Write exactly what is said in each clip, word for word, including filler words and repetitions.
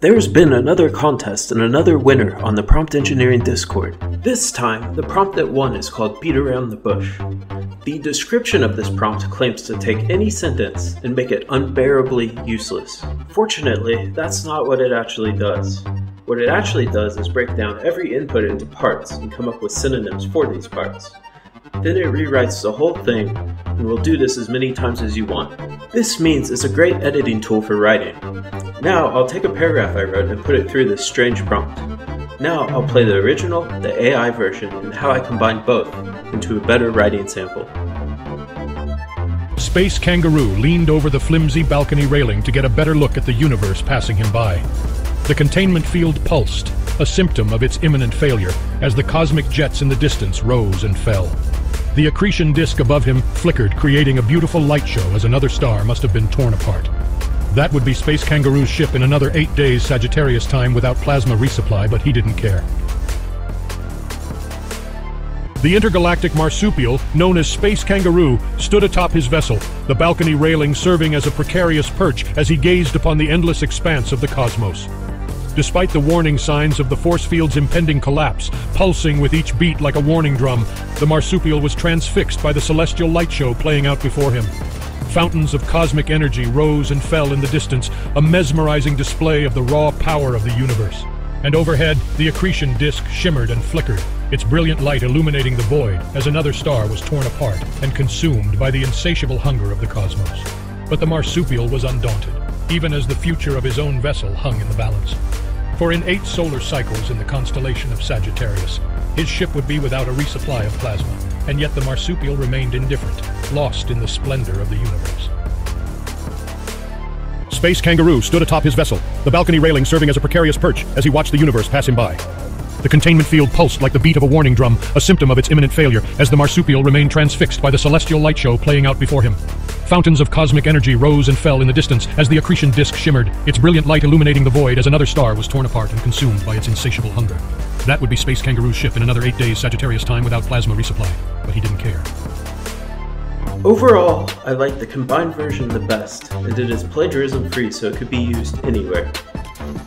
There's been another contest and another winner on the Prompt Engineering Discord. This time, the prompt that won is called Beat Around the Bush. The description of this prompt claims to take any sentence and make it unbearably useless. Fortunately, that's not what it actually does. What it actually does is break down every input into parts and come up with synonyms for these parts. Then it rewrites the whole thing, and will do this as many times as you want. This means it's a great editing tool for writing. Now I'll take a paragraph I wrote and put it through this strange prompt. Now I'll play the original, the A I version, and how I combine both into a better writing sample. Space Kangaroo leaned over the flimsy balcony railing to get a better look at the universe passing him by. The containment field pulsed, a symptom of its imminent failure, as the cosmic jets in the distance rose and fell. The accretion disk above him flickered, creating a beautiful light show as another star must have been torn apart. That would be Space Kangaroo's ship in another eight days Sagittarius time without plasma resupply, but he didn't care. The intergalactic marsupial, known as Space Kangaroo, stood atop his vessel, the balcony railing serving as a precarious perch as he gazed upon the endless expanse of the cosmos. Despite the warning signs of the force field's impending collapse, pulsing with each beat like a warning drum, the marsupial was transfixed by the celestial light show playing out before him. Fountains of cosmic energy rose and fell in the distance, a mesmerizing display of the raw power of the universe. And overhead, the accretion disk shimmered and flickered, its brilliant light illuminating the void as another star was torn apart and consumed by the insatiable hunger of the cosmos. But the marsupial was undaunted, even as the future of his own vessel hung in the balance. For in eight solar cycles in the constellation of Sagittarius, his ship would be without a resupply of plasma, and yet the marsupial remained indifferent, lost in the splendor of the universe. Space Kangaroo stood atop his vessel, the balcony railing serving as a precarious perch as he watched the universe pass him by. The containment field pulsed like the beat of a warning drum, a symptom of its imminent failure, as the marsupial remained transfixed by the celestial light show playing out before him. Fountains of cosmic energy rose and fell in the distance as the accretion disk shimmered, its brilliant light illuminating the void as another star was torn apart and consumed by its insatiable hunger. That would be Space Kangaroo's ship in another eight days Sagittarius time without plasma resupply, but he didn't care. Overall, I liked the combined version the best, and it is plagiarism-free so it could be used anywhere.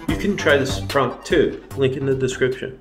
You can try this prompt too, link in the description.